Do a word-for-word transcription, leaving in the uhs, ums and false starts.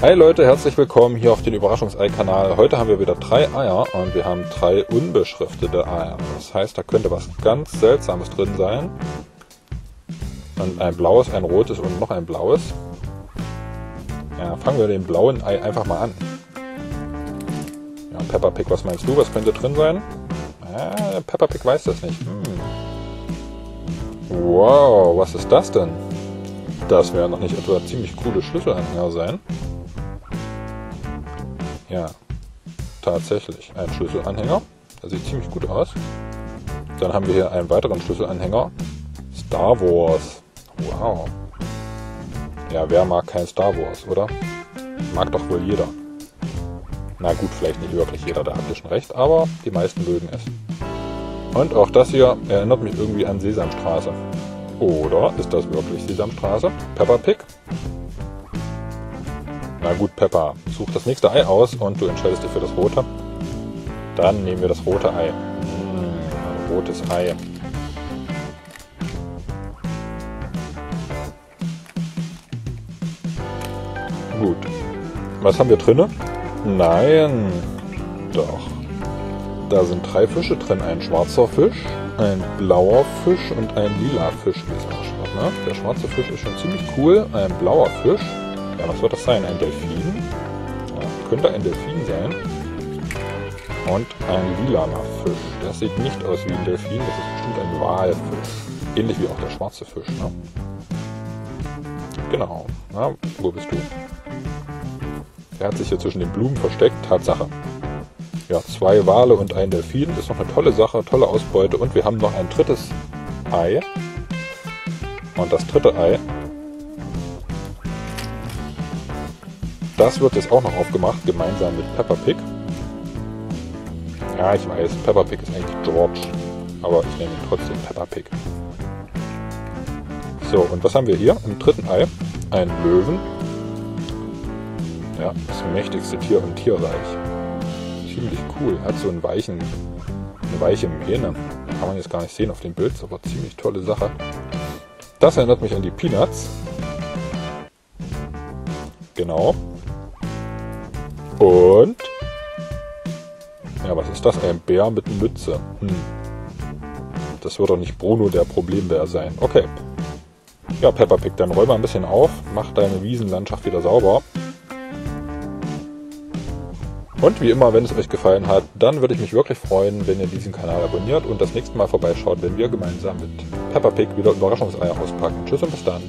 Hi Leute, herzlich willkommen hier auf den Überraschungsei-Kanal. Heute haben wir wieder drei Eier und wir haben drei unbeschriftete Eier. Das heißt, da könnte was ganz Seltsames drin sein. Und ein blaues, ein rotes und noch ein blaues. Ja, fangen wir den blauen Ei einfach mal an. Ja, Peppa Pig, was meinst du? Was könnte drin sein? Ah, Peppa Pig weiß das nicht. Hm. Wow, was ist das denn? Das wäre noch nicht etwa ziemlich coole Schlüsselanhänger sein. Ja, tatsächlich ein Schlüsselanhänger. Das sieht ziemlich gut aus. Dann haben wir hier einen weiteren Schlüsselanhänger. Star Wars. Wow. Ja, wer mag kein Star Wars, oder? Mag doch wohl jeder. Na gut, vielleicht nicht wirklich jeder, da habt ihr schon recht, aber die meisten mögen es. Und auch das hier erinnert mich irgendwie an Sesamstraße. Oder ist das wirklich Sesamstraße? Peppa Pig? Na gut, Peppa, such das nächste Ei aus und du entscheidest dich für das rote. Dann nehmen wir das rote Ei. Hm, ein rotes Ei. Gut. Was haben wir drinne? Nein. Doch. Da sind drei Fische drin. Ein schwarzer Fisch, ein blauer Fisch und ein lila Fisch, wie es ausschaut, ne? Der schwarze Fisch ist schon ziemlich cool. Ein blauer Fisch. Ja, was wird das sein? Ein Delfin? Ja, könnte ein Delfin sein. Und ein lilaner Fisch. Das sieht nicht aus wie ein Delfin, das ist bestimmt ein Walfisch. Ähnlich wie auch der schwarze Fisch, ne? Genau. Na, wo bist du? Der hat sich hier zwischen den Blumen versteckt. Tatsache. Ja, zwei Wale und ein Delfin. Das ist noch eine tolle Sache, tolle Ausbeute. Und wir haben noch ein drittes Ei. Und das dritte Ei, das wird jetzt auch noch aufgemacht, gemeinsam mit Peppa Pig. Ja, ich weiß, Peppa Pig ist eigentlich George, aber ich nenne ihn trotzdem Peppa Pig. So, und was haben wir hier im dritten Ei? Ein Löwen. Ja, das mächtigste Tier im Tierreich. Ziemlich cool. Hat so einen weichen, eine weiche Mähne. Kann man jetzt gar nicht sehen auf dem Bild, ist aber ziemlich tolle Sache. Das erinnert mich an die Peanuts. Genau. Und? Ja, was ist das? Ein Bär mit Mütze. Hm. Das wird doch nicht Bruno der Problembär sein. Okay. Ja, Peppa Pig, dann räum mal ein bisschen auf. Mach deine Wiesenlandschaft wieder sauber. Und wie immer, wenn es euch gefallen hat, dann würde ich mich wirklich freuen, wenn ihr diesen Kanal abonniert und das nächste Mal vorbeischaut, wenn wir gemeinsam mit Peppa Pig wieder Überraschungseier auspacken. Tschüss und bis dann.